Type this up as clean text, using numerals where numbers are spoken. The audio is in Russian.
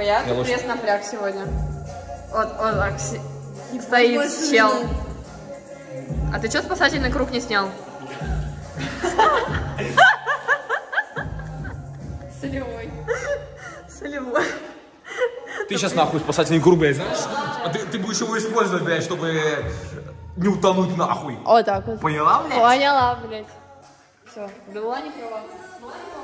нахуя? Ты пресс напряг сегодня. Вот он так стоит, чел. А ты что спасательный круг не снял? Солевой. Солевой. Ты сейчас нахуй спасательный круг, блядь, знаешь? А ты будешь его использовать, блядь, чтобы не утонуть нахуй. Вот так вот. Поняла, блядь? Поняла, блядь. Все, была не права.